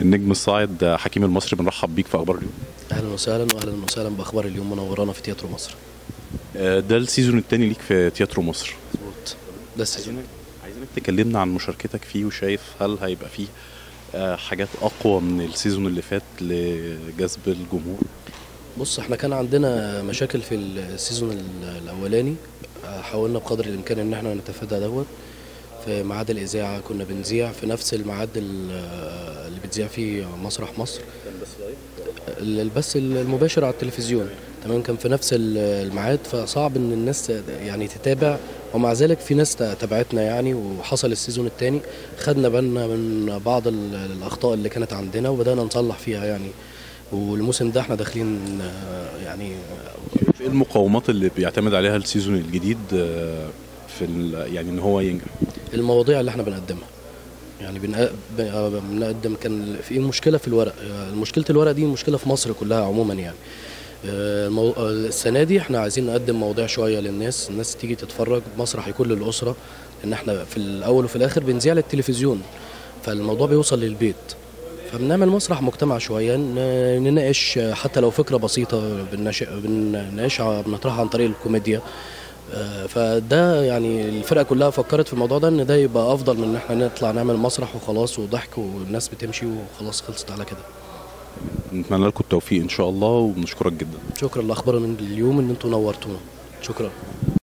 النجم الصاعد حكيم المصري، بنرحب بيك في أخبار اليوم. أهلا وسهلا بأخبار اليوم، منورانا في تياترو مصر. ده السيزون الثاني ليك في تياترو مصر. مظبوط، ده السيزون. عايزينك تكلمنا عن مشاركتك فيه، وشايف هل هيبقى فيه حاجات أقوى من السيزون اللي فات لجذب الجمهور؟ بص، احنا كان عندنا مشاكل في السيزون الأولاني، حاولنا بقدر الإمكان إن احنا نتفادى دوت. في ميعاد الإذاعة كنا بنذيع في نفس الميعاد اللي بتذيع فيه مسرح مصر، البث المباشر على التلفزيون، تمام، كان في نفس الميعاد، فصعب إن الناس يعني تتابع، ومع ذلك في ناس تابعتنا يعني. وحصل السيزون الثاني، خدنا بالنا من بعض الأخطاء اللي كانت عندنا وبدأنا نصلح فيها يعني. والموسم ده احنا داخلين يعني في المقاومات اللي بيعتمد عليها السيزون الجديد في يعني ان هو ينجح. المواضيع اللي احنا بنقدمها يعني بنقدم، كان في مشكله في الورق، مشكله الورق دي مشكله في مصر كلها عموما يعني. السنه دي احنا عايزين نقدم مواضيع شويه للناس، الناس تيجي تتفرج، مسرح يكون للاسره، لان احنا في الاول وفي الاخر بنذيع للتلفزيون، فالموضوع بيوصل للبيت، فبنعمل مسرح مجتمع شويه، نناقش حتى لو فكره بسيطه بنناقشها، بنطرحها عن طريق الكوميديا. فده يعني الفرقه كلها فكرت في الموضوع ده، ان ده يبقى افضل من ان احنا نطلع نعمل مسرح وخلاص وضحك والناس بتمشي وخلاص، خلصت على كده. نتمنى لكم التوفيق ان شاء الله، وبنشكرك جدا. شكرا لاخبار من اليوم ان انتم نورتونا. شكرا.